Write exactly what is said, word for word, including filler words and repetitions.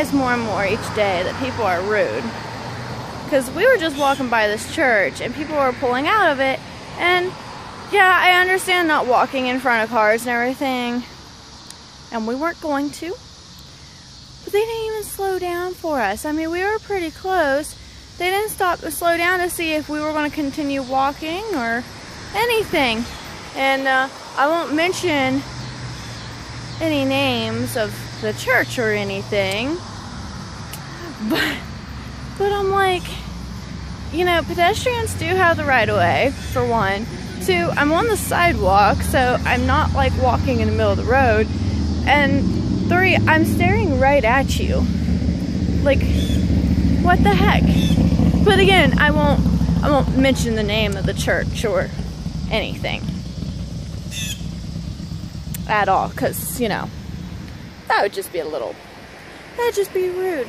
realize more and more each day that people are rude. Because we were just walking by this church and people were pulling out of it. And yeah, I understand not walking in front of cars and everything. And we weren't going to. But they didn't even slow down for us. I mean, we were pretty close. They didn't stop to slow down to see if we were going to continue walking or anything. And uh, I won't mention any names of the church or anything. But, but I'm like, you know, pedestrians do have the right of way, for one. Two, I'm on the sidewalk, so I'm not like walking in the middle of the road. And three, I'm staring right at you. Like, what the heck? But again, I won't I won't mention the name of the church or anything at all, because, you know, that would just be a little, that'd just be rude.